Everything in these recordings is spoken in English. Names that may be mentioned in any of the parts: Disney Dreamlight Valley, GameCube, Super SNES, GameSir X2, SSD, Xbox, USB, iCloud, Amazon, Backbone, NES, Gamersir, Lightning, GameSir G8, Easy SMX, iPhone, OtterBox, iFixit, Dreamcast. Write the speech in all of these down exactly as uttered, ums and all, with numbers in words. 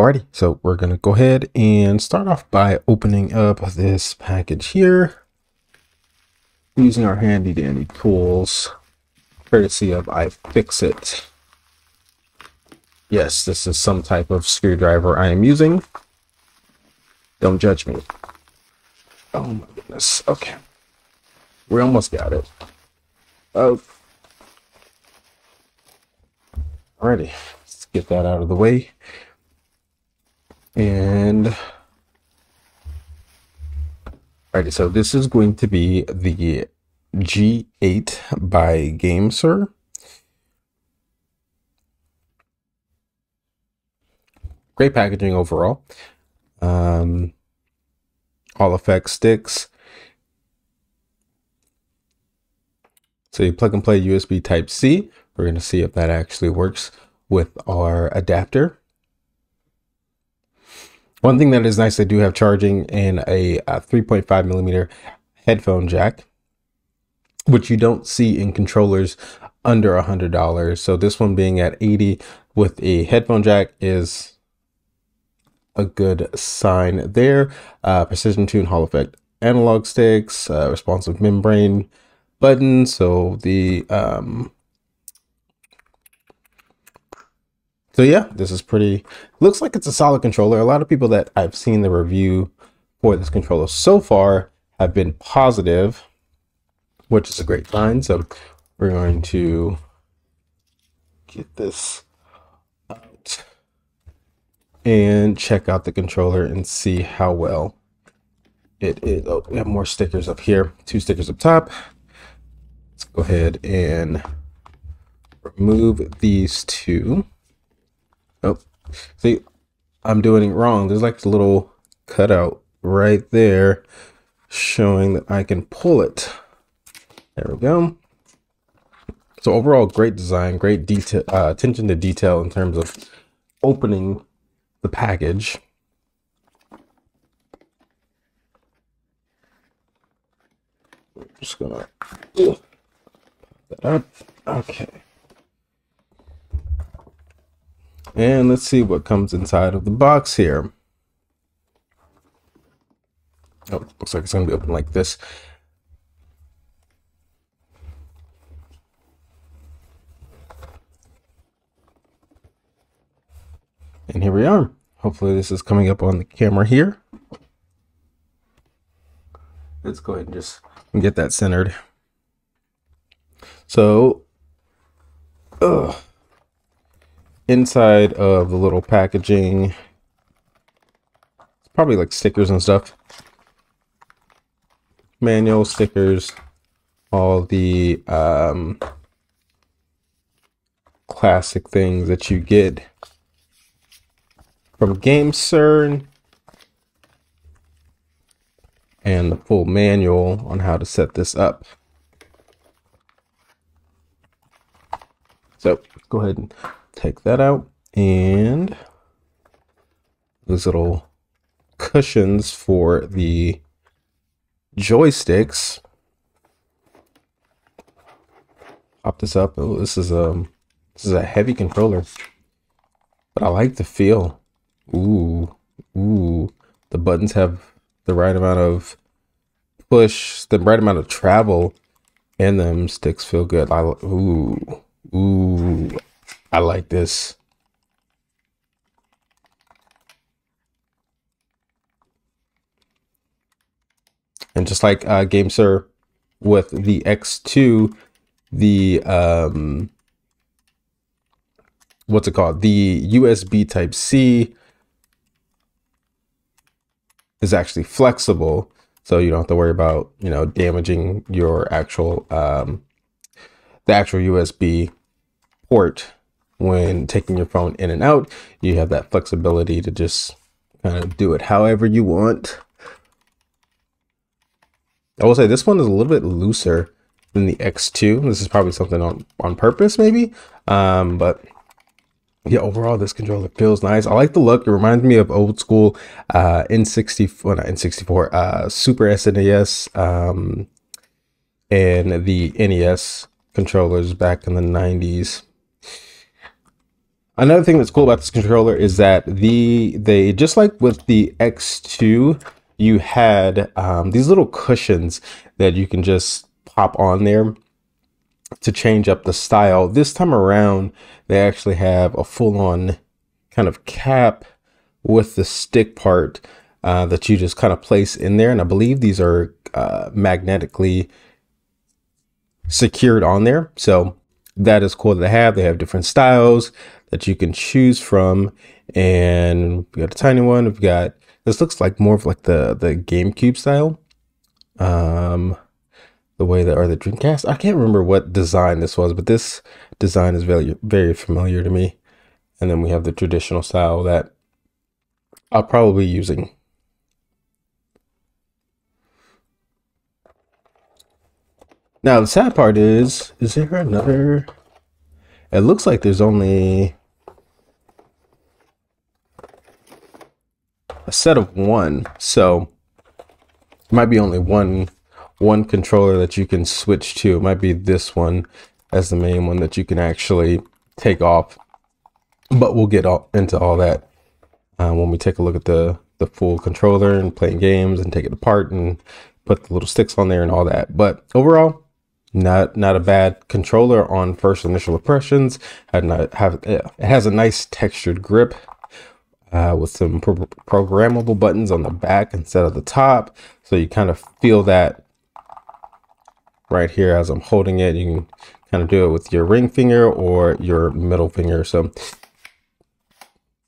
Alrighty, so we're gonna go ahead and start off by opening up this package here using our handy dandy tools, courtesy of iFixit. Yes, this is some type of screwdriver I am using. Don't judge me. Oh my goodness. Okay. We almost got it. Oh. Alrighty. Let's get that out of the way. And alrighty, so this is going to be the G eight by GameSir. Great packaging overall. Um, all effects sticks. So you plug and play U S B type C. We're going to see if that actually works with our adapter. One thing that is nice, they do have charging and a, a three point five millimeter headphone jack, which you don't see in controllers under a hundred dollars. So this one being at eighty with a headphone jack is a good sign there. Uh, precision tune Hall effect analog sticks, uh, responsive membrane button. So the um, so yeah, this is pretty. Looks like it's a solid controller. A lot of people that I've seen the review for this controller so far have been positive, which is a great sign. So we're going to get this out and check out the controller and see how well it is. Oh, we have more stickers up here. Two stickers up top. Let's go ahead and remove these two. Oh, see, I'm doing it wrong. There's like a little cutout right there showing that I can pull it. There we go. So overall, great design, great detail, uh, attention to detail in terms of opening the package. We're just gonna pop that up. Okay. And let's see what comes inside of the box here. Oh, looks like it's gonna be open like this. And here we are. Hopefully this is coming up on the camera here. Let's go ahead and just get that centered. So, ugh, inside of the little packaging, it's probably like stickers and stuff. Manual stickers, all the um, classic things that you get from GameSir, and the full manual on how to set this up. So go ahead and take that out, and those little cushions for the joysticks. Pop this up. Oh, this is a this is a heavy controller, but I like the feel. Ooh, ooh, the buttons have the right amount of push, the right amount of travel, and them sticks feel good. I, ooh, ooh, I like this. And just like uh, GameSir with the X two, the um, what's it called? The U S B Type C is actually flexible, so you don't have to worry about, you know, damaging your actual um, the actual U S B port when taking your phone in and out. You have that flexibility to just kind of do it however you want. I will say this one is a little bit looser than the X two. This is probably something on on purpose, maybe, um, but yeah, overall, this controller feels nice. I like the look. It reminds me of old school uh, N sixty-four, well, not N sixty-four, uh, Super S N E S um, and the N E S controllers back in the nineties. Another thing that's cool about this controller is that the they just like with the X two, you had um, these little cushions that you can just pop on there to change up the style. This time around, they actually have a full-on kind of cap with the stick part uh, that you just kind of place in there. And I believe these are uh, magnetically secured on there. So that is cool to have. They have different styles that you can choose from. And we got a tiny one. We've got, this looks like more of like the, the GameCube style. Um, the way that, or the Dreamcast. I can't remember what design this was, but this design is very, very familiar to me. And then we have the traditional style that I'll probably be using. Now the sad part is, is there another? It looks like there's only a set of one, so it might be only one one controller that you can switch to. It might be this one as the main one that you can actually take off, but we'll get all, into all that uh, when we take a look at the the full controller and playing games and take it apart and put the little sticks on there and all that. But overall, not not a bad controller on first initial impressions. Had not have it has a nice textured grip uh, with some pro programmable buttons on the back instead of the top, so you kind of feel that. Right here as I'm holding it, you can kind of do it with your ring finger or your middle finger. So,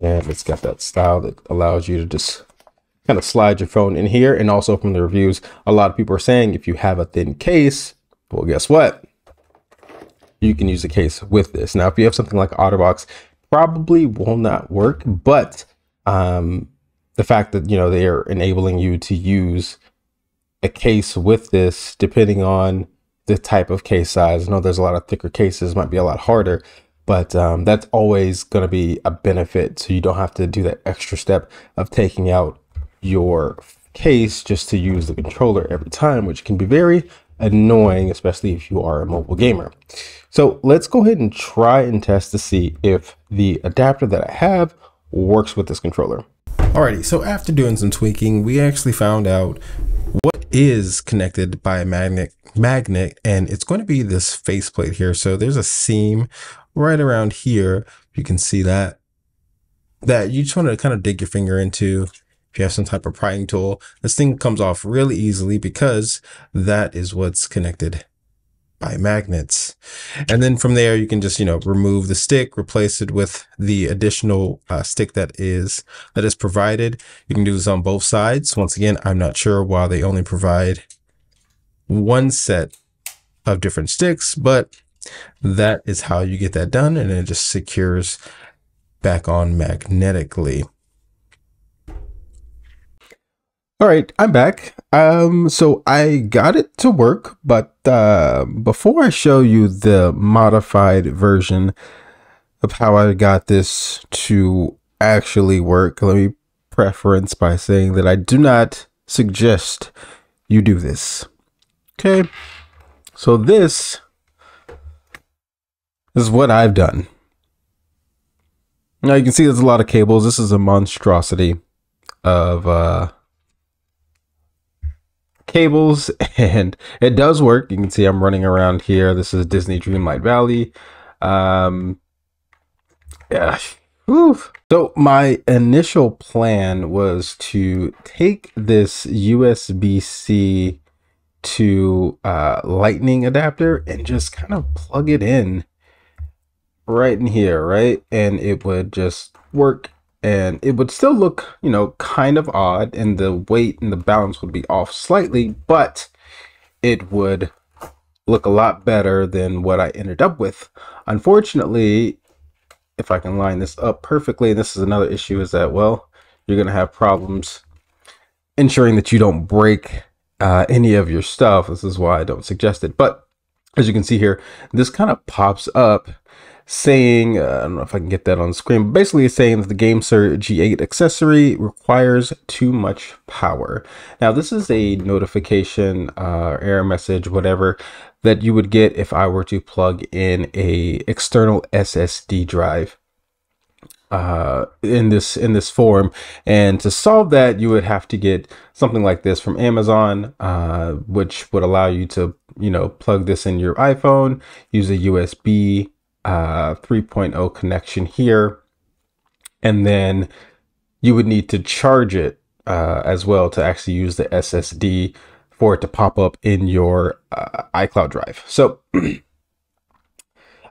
and it's got that style that allows you to just kind of slide your phone in here. And also from the reviews, a lot of people are saying if you have a thin case, well, guess what? You can use a case with this. Now, if you have something like OtterBox, probably will not work, but um, the fact that, you know, they are enabling you to use a case with this, depending on the type of case size. I know there's a lot of thicker cases, might be a lot harder, but um, that's always going to be a benefit. So you don't have to do that extra step of taking out your case just to use the controller every time, which can be very annoying, especially if you are a mobile gamer. So let's go ahead and try and test to see if the adapter that I have works with this controller. Alrighty, so after doing some tweaking, we actually found out what is connected by a magnet magnet and it's going to be this faceplate here. So there's a seam right around here. You can see that that you just want to kind of dig your finger into. If you have some type of prying tool, this thing comes off really easily because that is what's connected by magnets. And then from there, you can just, you know, remove the stick, replace it with the additional uh, stick that is that is provided. You can do this on both sides. Once again, I'm not sure why they only provide one set of different sticks, but that is how you get that done. And it just secures back on magnetically. All right, I'm back. Um, so I got it to work, but uh, before I show you the modified version of how I got this to actually work, let me preference by saying that I do not suggest you do this. Okay, so this is what I've done. Now you can see there's a lot of cables. This is a monstrosity of uh, cables, and it does work. You can see I'm running around here. This is Disney Dreamlight Valley. Um, yeah. Oof. So my initial plan was to take this U S B C to uh, lightning adapter and just kind of plug it in right in here, right? And it would just work. And it would still look, you know, kind of odd, and the weight and the balance would be off slightly, but it would look a lot better than what I ended up with. Unfortunately, if I can line this up perfectly, and this is another issue, is that, well, you're going to have problems ensuring that you don't break uh, any of your stuff. This is why I don't suggest it. But as you can see here, this kind of pops up saying, uh, I don't know if I can get that on the screen, but basically it's saying that the GameSir G eight accessory requires too much power. Now this is a notification, uh, error message, whatever, that you would get if I were to plug in a external S S D drive uh, in this in this form. And to solve that, you would have to get something like this from Amazon, uh, which would allow you to, you know, plug this in your iPhone, use a U S B uh, three point oh connection here, and then you would need to charge it uh, as well to actually use the S S D for it to pop up in your uh, iCloud drive. So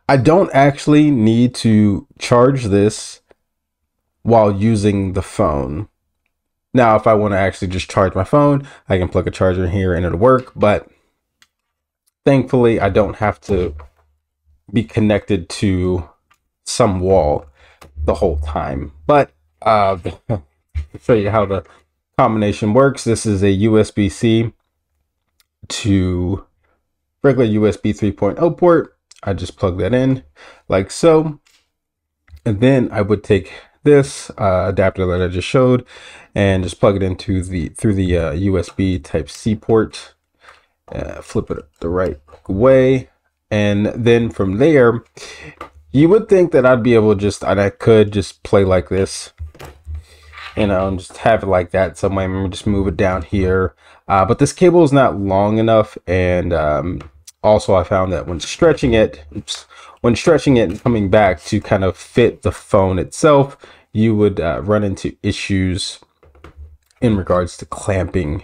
I don't actually need to charge this while using the phone. Now, if I want to actually just charge my phone, I can plug a charger in here and it'll work. But thankfully, I don't have to be connected to some wall the whole time. But uh, I'll show you how the combination works. This is a U S B C to regular U S B three point oh port. I just plug that in like so, and then I would take this uh, adapter that I just showed and just plug it into the through the uh, U S B type C port, uh, flip it the right way, and then from there you would think that I'd be able to just I could just play like this, you know, and just have it like that somewhere. I'm gonna just move it down here, uh, but this cable is not long enough, and um, also, I found that when stretching it, oops, when stretching it and coming back to kind of fit the phone itself, you would uh, run into issues in regards to clamping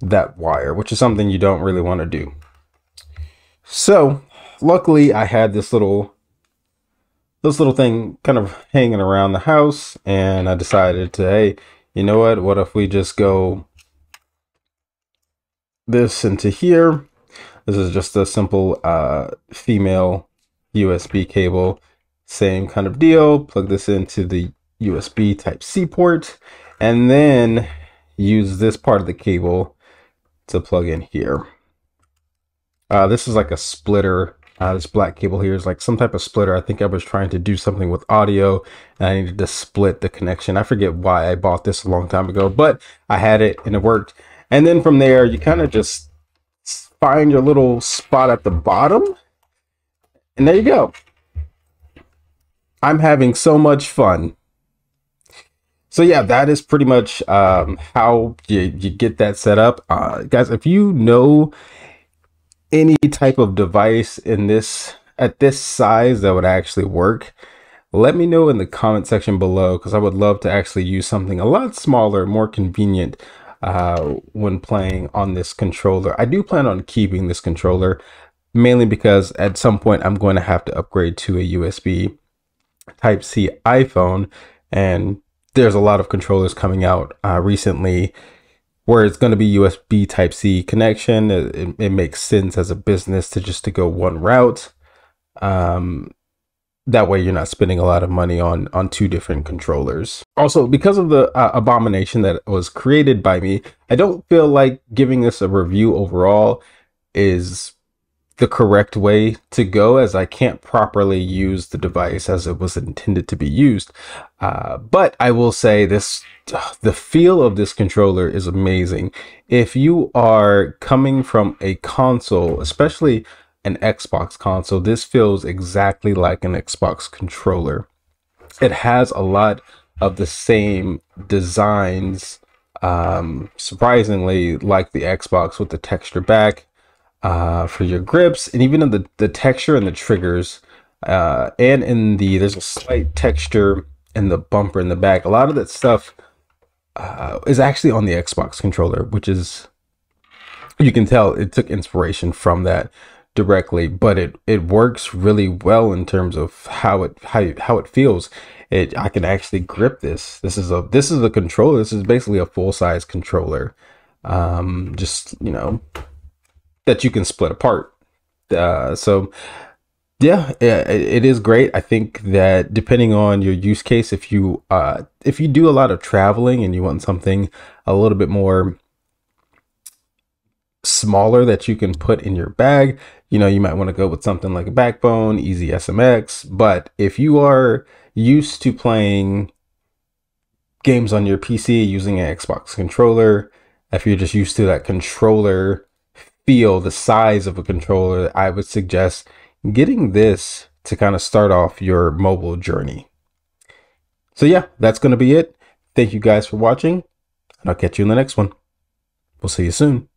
that wire, which is something you don't really want to do. So luckily, I had this little, this little thing kind of hanging around the house, and I decided to, hey, you know what? What if we just go this into here? This is just a simple uh, female U S B cable, same kind of deal. Plug this into the U S B type C port, and then use this part of the cable to plug in here. Uh, this is like a splitter. Uh, this black cable here is like some type of splitter. I think I was trying to do something with audio and I needed to split the connection. I forget why I bought this a long time ago, but I had it and it worked. And then from there, you kind of just find your little spot at the bottom, and there you go. I'm having so much fun. So yeah, that is pretty much um, how you, you get that set up. Uh, guys, if you know any type of device in this at this size that would actually work, let me know in the comment section below, because I would love to actually use something a lot smaller, more convenient Uh, when playing on this controller. I do plan on keeping this controller, mainly because at some point I'm going to have to upgrade to a U S B type C iPhone, and there's a lot of controllers coming out uh, recently where it's going to be U S B type C connection. It, it makes sense as a business to just to go one route. Um, That way you're not spending a lot of money on on two different controllers. Also, because of the uh, abomination that was created by me, I don't feel like giving this a review overall is the correct way to go, as I can't properly use the device as it was intended to be used. Uh, but I will say this, the feel of this controller is amazing. If you are coming from a console, especially an Xbox console, this feels exactly like an Xbox controller. It has a lot of the same designs, um, surprisingly, like the Xbox, with the texture back uh, for your grips, and even in the, the texture and the triggers, uh, and in the, there's a slight texture in the bumper in the back. A lot of that stuff uh, is actually on the Xbox controller, which is, you can tell it took inspiration from that directly, but it it works really well in terms of how it how, how it feels. It I can actually grip this. This is a this is a controller. This is basically a full size controller, um, just you know that you can split apart. Uh, so yeah, it, it is great. I think that depending on your use case, if you uh, if you do a lot of traveling and you want something a little bit more smaller that you can put in your bag, you know, you might want to go with something like a Backbone, Easy S M X. But if you are used to playing games on your P C using an Xbox controller, if you're just used to that controller feel, the size of a controller, I would suggest getting this to kind of start off your mobile journey. So yeah, that's going to be it. Thank you guys for watching, and I'll catch you in the next one. We'll see you soon.